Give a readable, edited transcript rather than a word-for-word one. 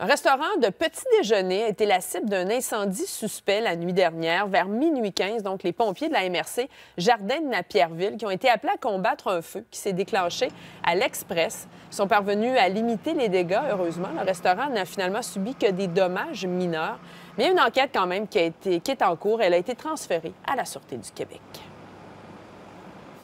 Un restaurant de petit déjeuner a été la cible d'un incendie suspect la nuit dernière, vers minuit 15. Donc, les pompiers de la MRC Jardins-de-Napierville qui ont été appelés à combattre un feu qui s'est déclenché à L'Express. Ils sont parvenus à limiter les dégâts, heureusement. Le restaurant n'a finalement subi que des dommages mineurs. Mais il y a une enquête quand même qui est en cours. Elle a été transférée à la Sûreté du Québec.